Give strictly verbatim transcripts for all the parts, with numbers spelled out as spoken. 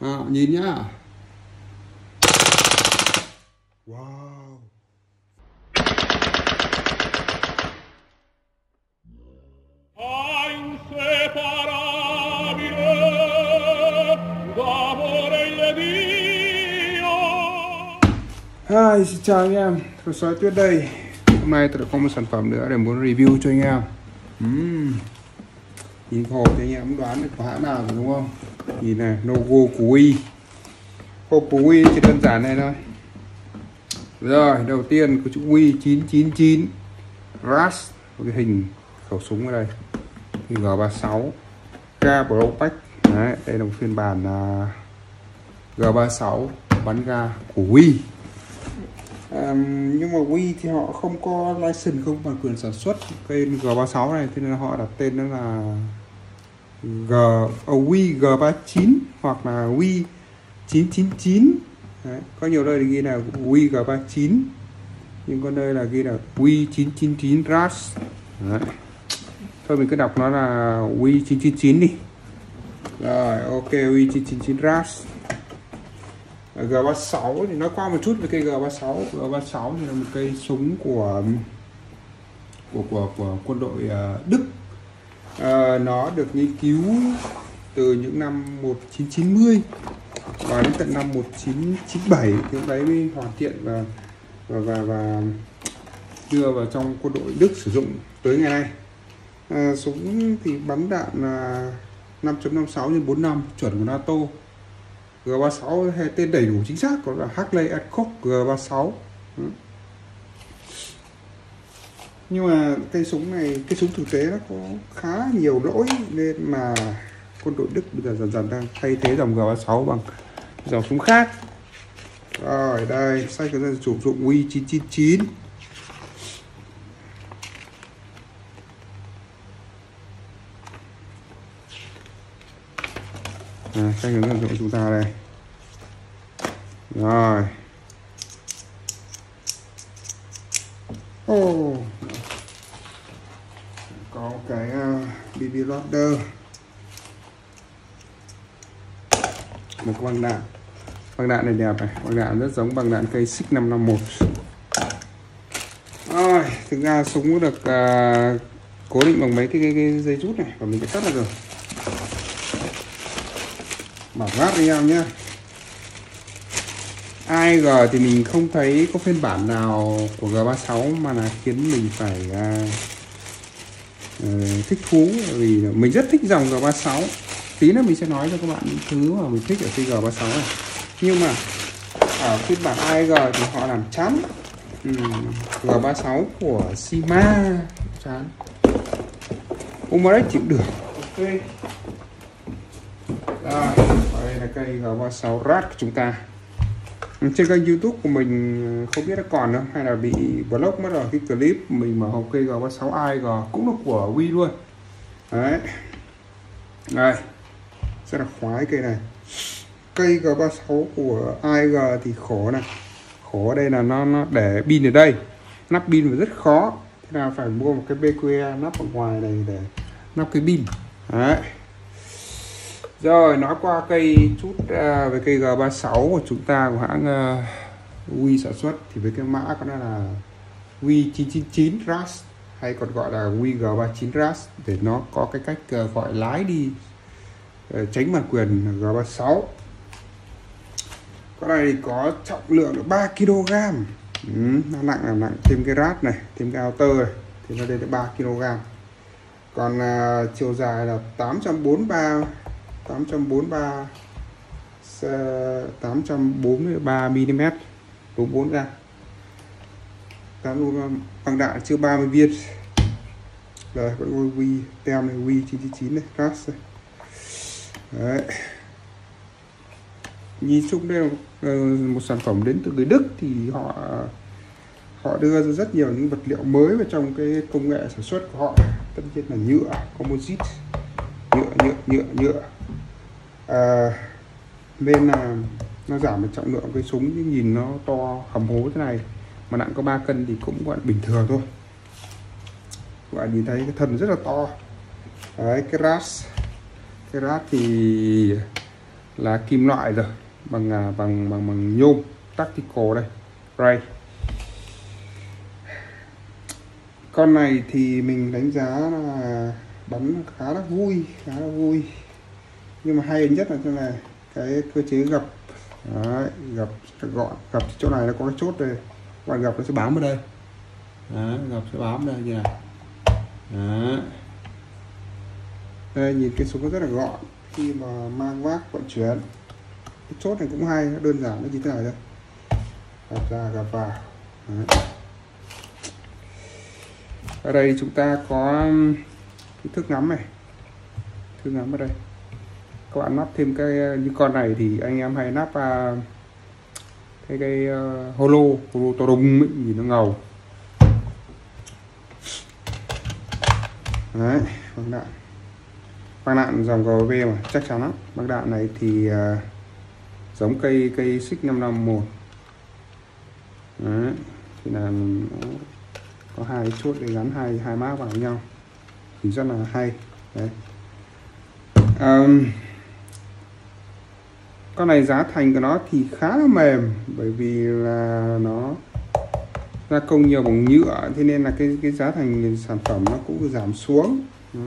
à, nhìn nhá. Wow. Hi, xin chào anh em, tôi Sói Tuyết đây. Hôm nay tôi đã có một sản phẩm nữa để muốn review cho anh em. uhm. Nhìn hộp thì anh em cũng đoán được của hãng nào rồi đúng không? Nhìn này, logo của WE. Hộp của WE thì đơn giản này thôi. Rồi, đầu tiên có chữ WE chín chín chín RAS, cái hình khẩu súng ở đây, G ba mươi sáu K Protech. Đấy, đây là một phiên bản uh, G ba mươi sáu bắn ga của WE. Um, nhưng mà WE thì họ không có license, không bản quyền sản xuất cái G ba mươi sáu này, thế nên họ đặt tên nó là G uh, WE G ba mươi chín hoặc là WE chín chín chín. Đấy, có nhiều nơi thì ghi là WE G ba mươi chín, nhưng có nơi là ghi là WE chín chín chín RAS. Đấy. Thôi mình cứ đọc nó là WE chín chín chín đi. Rồi, ok, WE chín chín chín RAS. G ba mươi sáu thì nói qua một chút về cây G ba mươi sáu. G ba mươi sáu thì là một cây súng của của của, của quân đội Đức. À, nó được nghiên cứu từ những năm một nghìn chín trăm chín mươi và đến tận năm một nghìn chín trăm chín mươi bảy, thì đấy mới hoàn thiện và và và, và đưa vào trong quân đội Đức sử dụng tới ngày nay. À, súng thì bắn đạn năm chấm năm sáu nhân bốn mươi lăm chuẩn của NATO. G ba mươi sáu hay tên đầy đủ chính xác có là H and K G ba mươi sáu. ừ. Nhưng mà cây súng này, cái súng thực tế nó có khá nhiều lỗi, nên mà quân đội Đức bây giờ dần dần đang thay thế dòng G ba mươi sáu bằng dòng súng khác. Rồi đây, sách hướng dẫn sử dụng WE chín chín chín. À, cách hướng dẫn của chúng ta đây. Rồi. Oh. Có cái uh, bê bê loader, một cái băng đạn. Băng đạn này đẹp này, băng đạn rất giống băng đạn cây SIG năm năm một. Rồi, thực ra súng được uh, cố định bằng mấy cái, cái, cái dây rút này, và mình đã cắt ra rồi. Bảo vát anh em nhé. a i giê thì mình không thấy có phiên bản nào của G ba mươi sáu mà là khiến mình phải uh, thích thú, vì mình rất thích dòng G ba mươi sáu. Tí nữa mình sẽ nói cho các bạn những thứ mà mình thích ở cái G ba mươi sáu này. Nhưng mà ở phiên bản a i giê thì họ làm chán. ừ, G ba mươi sáu của Sima chán, Umarek chịu được. Ok. À, đây là cây G ba mươi sáu RAS của chúng ta. Trên kênh YouTube của mình không biết nó còn nữa hay là bị block mất rồi. Cái clip mình mở hộp cây G ba mươi sáu a i giê cũng là của WE luôn. Đấy. Đây. Rất là khoái cây này. Cây G ba mươi sáu của a i giê thì khổ này. Khổ ở đây là nó, nó để pin ở đây. Nắp pin rất khó. Thế là phải mua một cái bê quy a nắp ở ngoài này để nắp cái pin. Đấy. Rồi, nói qua cây chút uh, về cây G ba mươi sáu của chúng ta, của hãng uh, WE sản xuất, thì với cái mã có là WE chín chín chín RAS, hay còn gọi là WE G ba mươi chín RAS, để nó có cái cách uh, gọi lái đi, uh, tránh bản quyền G ba mươi sáu. Con này có trọng lượng ba ki lô gam. ừ, nó nặng là nặng, thêm cái RAS này, thêm cái outer này thì nó lên là ba ki lô gam. Còn uh, chiều dài là tám trăm bốn mươi ba tám trăm bốn mươi ba mi li mét, đúng bốn ra. Băng đạn chưa ba mươi viên. Rồi, con WE tem này, WE chín chín chín này, RAS này. Đấy. Nhìn chung đây là một sản phẩm đến từ người Đức, thì họ họ đưa ra rất nhiều những vật liệu mới vào trong cái công nghệ sản xuất của họ. Tất nhiên là nhựa, composite, nhựa nhựa nhựa à, nên là nó giảm được trọng lượng cái súng, chứ nhìn nó to hầm hố thế này mà nặng có ba cân thì cũng gọi bình thường thôi. Các bạn nhìn thấy cái thân rất là to. Đấy, cái RAS, cái RAS thì là kim loại rồi, bằng bằng bằng bằng nhôm tactical đây, ray. Con này thì mình đánh giá là bắn khá là vui, khá là vui. Nhưng mà hay nhất là chỗ này, cái cơ chế gập. Đấy, gập gọn, gập chỗ này nó có cái chốt đây. Các bạn gập nó sẽ bám vào đây. Đấy, gập sẽ bám vào đây như này. Đấy. Đây, nhìn cái súng nó rất là gọn khi mà mang vác vận chuyển. Cái chốt này cũng hay, nó đơn giản, nó chỉ thế này thôi. Gập ra, gập vào. Đấy. Ở đây chúng ta có cái thước ngắm này, thước ngắm ở đây. Các bạn lắp thêm cái, như con này thì anh em hay lắp à, cái cái uh, holo, holo to đùng ấy, nhìn nó ngầu. Đấy, băng đạn, băng đạn dòng giê bê bê mà chắc chắn lắm. Băng đạn này thì uh, giống cây cây SIG năm năm một. Đấy, thì là có hai chốt để gắn hai hai mác vào với nhau thì rất là hay. Đấy. Um, con này giá thành của nó thì khá là mềm, bởi vì là nó gia công nhiều bằng nhựa, thế nên là cái cái giá thành sản phẩm nó cũng giảm xuống. Đó.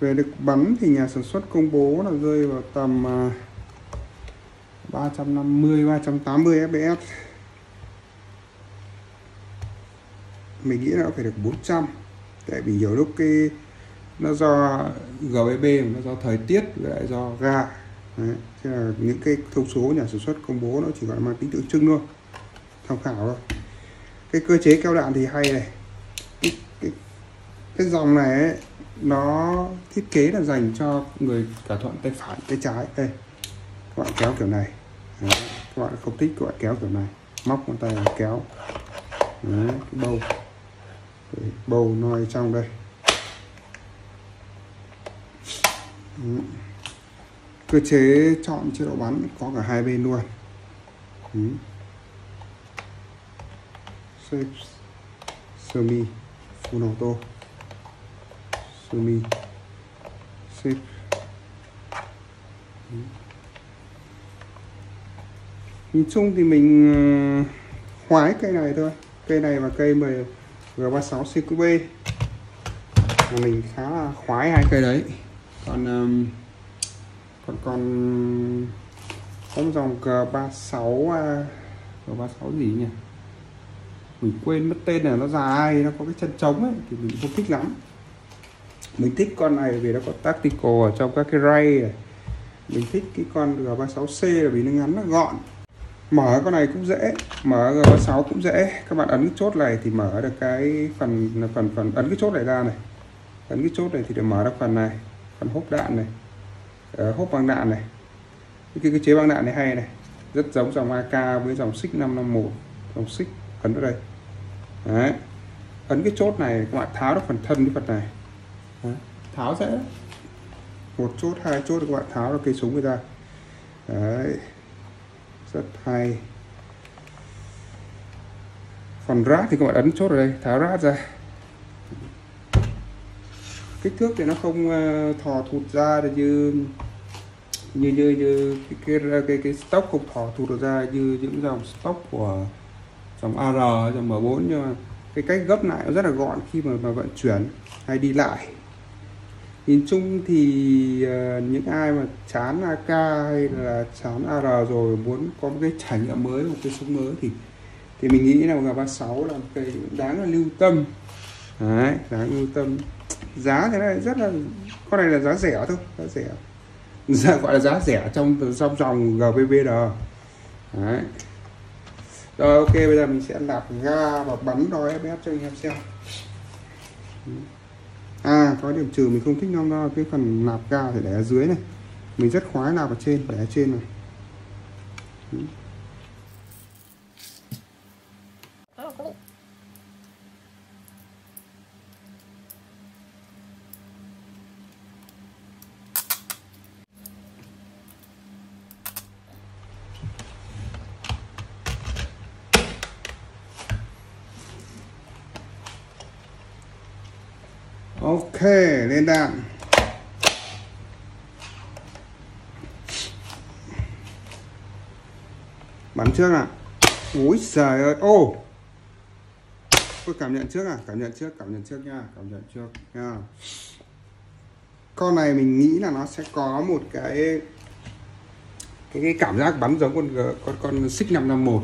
Về được bắn thì nhà sản xuất công bố là rơi vào tầm uh, ba trăm năm mươi ba trăm tám mươi ép pê ét. Mình nghĩ là nó phải được bốn trăm. Tại vì nhiều lúc cái nó do giê bê bê, nó do thời tiết, lại do ga. Đấy, thế là những cái thông số nhà sản xuất công bố nó chỉ gọi là mang tính tượng trưng thôi, tham khảo thôi. Cái cơ chế keo đạn thì hay này. Cái, cái, cái dòng này ấy, nó thiết kế là dành cho người cả thuận tay phải, tay trái. Đây, các bạn kéo kiểu này. Đấy, các bạn không thích các bạn kéo kiểu này, móc con tay là kéo. Đấy, cái bầu bầu noi trong đây. Đấy. Cơ chế chọn chế độ bắn có cả hai bên luôn. Đấy. Safe, semi, full auto, semi, safe. Đấy. Nhìn chung thì mình khoái cây này thôi, cây này và cây giê ba sáu xê quy bê mình khá là khoái hai cây đấy. Còn um, còn còn con dòng giê ba sáu giê ba sáu gì nhỉ, mình quên mất tên này, nó dài, nó có cái chân trống ấy thì mình không thích lắm. Mình thích con này vì nó có tactical ở trong các cái ray này. Mình thích cái con giê ba sáu xê là vì nó ngắn, nó gọn. Mở con này cũng dễ, mở giê ba sáu cũng dễ. Các bạn ấn cái chốt này thì mở được cái phần phần phần ấn cái chốt này ra này. Ấn cái chốt này thì để mở được phần này, phần hốp đạn này. Ờ, hốp băng đạn này. Cái cơ chế băng đạn này hay này, rất giống dòng a ca với dòng SIG năm năm một, dòng SIG. Ấn vào đây. Đấy. Ấn cái chốt này các bạn tháo được phần thân cái phần này. Đấy. Tháo dễ. Một chốt, hai chốt các bạn tháo được cây súng người ra. Đấy. Rất hay. Còn rát thì các bạn ấn chốt ở đây, tháo rát ra. Kích thước thì nó không thò thụt ra như như như, như cái, cái cái cái stock không thò thụt ra như những dòng stock của dòng a rờ, dòng em bốn, nhưng mà cái cách gấp lại nó rất là gọn khi mà, mà vận chuyển hay đi lại. Nhìn chung thì những ai mà chán a ca hay là chán a rờ rồi muốn có một cái trải nghiệm mới, một cái súng mới thì thì mình nghĩ là giê ba sáu là một cái đáng là lưu tâm. Đấy, đáng lưu tâm. Giá thế này rất là, con này là giá rẻ thôi, giá rẻ. Giá gọi là giá rẻ trong trong dòng giê bê bê-R. Đấy. Rồi ok, bây giờ mình sẽ nạp ga và bắn đo ép pê ét cho anh em xem. À, có điểm trừ mình không thích lắm đâu, cái phần nạp ga thì để ở dưới này. Mình rất khoái nạp ở trên, để ở trên này. Ok, lên đạn. bắn trước nào. Úi giời ơi, ô oh. Tôi cảm nhận trước à, cảm nhận trước, cảm nhận trước nha, cảm nhận trước nha. Con này mình nghĩ là nó sẽ có một cái cái, cái cảm giác bắn giống con con con SIG năm năm một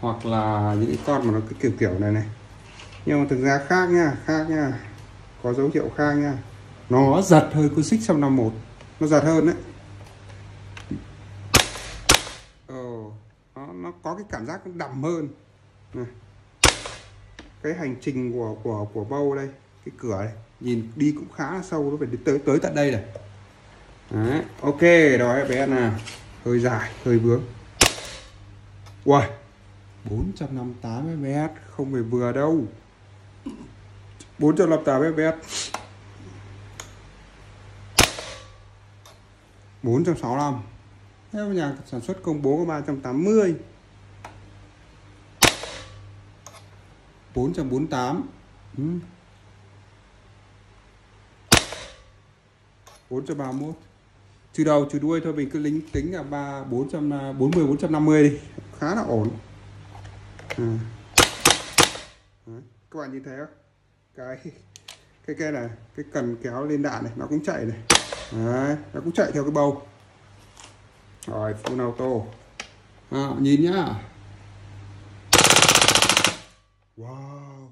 hoặc là những con mà nó cái kiểu kiểu này này. Nhưng mà thực ra khác nha, khác nha. Có dấu hiệu khác nha. Nó giật hơi con SIG năm năm một, nó giật hơn đấy. Oh, nó, nó có cái cảm giác đậm hơn. Này. Cái hành trình của của của bâu đây, cái cửa này nhìn đi cũng khá là sâu, nó phải tới tới tận đây này. Đấy, ok, đó bé nào. Hơi dài, hơi vướng. Wow. bốn trăm năm mươi tám ép pê ét không phải vừa đâu. bốn trăm năm mươi tám ép pê ét. bốn trăm sáu mươi lăm. Theo nhà sản xuất công bố có ba trăm tám mươi. bốn trăm bốn mươi tám. Ừ. bốn trăm ba mươi mốt. Trừ đầu trừ đuôi thôi, mình cứ lính tính là ba bốn trăm bốn mươi bốn trăm năm mươi đi. Khá là ổn. À. Đấy. Các bạn nhìn thấy không? Cái cái cái này, cái cần kéo lên đạn này nó cũng chạy này. Đấy, nó cũng chạy theo cái bầu. Rồi, full auto. À, nhìn nhá. Wow.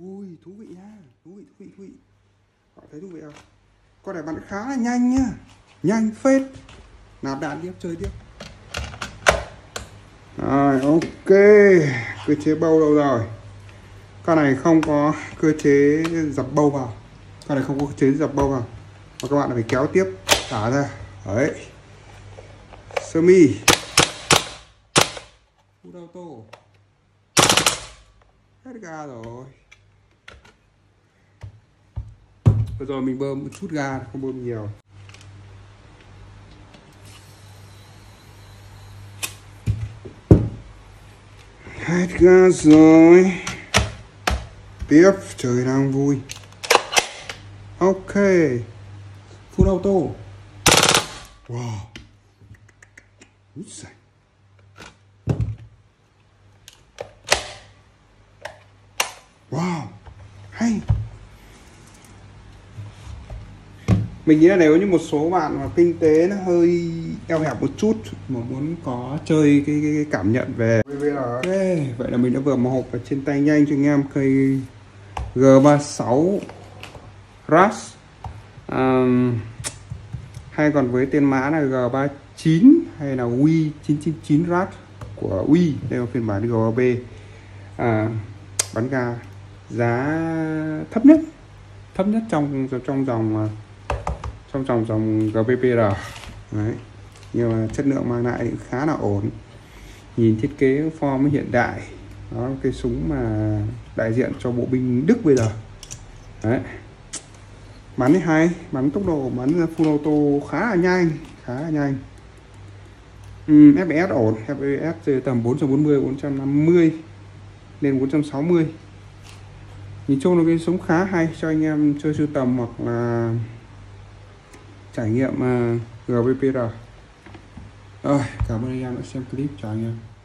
Ui, thú vị nha, thú vị, thú vị, thú vị. Họ thấy thú vị không? Con này bắn khá là nhanh nhá. Nhanh phết. Nạp đạn tiếp, chơi tiếp. Rồi, ok. Cơ chế bâu đâu rồi? Con này không có cơ chế dập bâu vào. Con này không có cơ chế dập bâu vào. Và các bạn phải kéo tiếp, thả ra. Đấy. Sơ mi. Full auto. Hết ga rồi. Bây giờ mình bơm một chút ga, không bơm nhiều. Hết ga rồi. Tiếp, trời đang vui. Ok. Full auto. Wow. Wow. Hay. Mình nghĩ là nếu như một số bạn mà kinh tế nó hơi eo hẹp một chút mà muốn có chơi cái, cái, cái cảm nhận về ok, vậy là mình đã vừa mở hộp ở trên tay nhanh cho anh em cây G ba sáu rát, um, hay còn với tên mã là G ba chín hay là WE chín chín chín rát của WE. Đây là phiên bản giê bê bê à, bắn ga giá thấp nhất thấp nhất trong trong dòng trong dòng dòng giê bê bê-R. Đấy. Nhưng mà chất lượng mang lại cũng khá là ổn. Nhìn thiết kế form hiện đại. Đó là cái súng mà đại diện cho bộ binh Đức bây giờ. Đấy. Bắn thì hay, bắn tốc độ bắn full auto khá là nhanh, khá là nhanh. Ừ, ép pê ét ổn, ép pê ét từ tầm bốn trăm bốn mươi, bốn trăm năm mươi lên bốn trăm sáu mươi. Nhìn chung là cái súng khá hay cho anh em chơi sưu tầm hoặc là trải nghiệm giê bê bê-R. Rồi, cảm ơn anh em đã xem clip, chào anh em.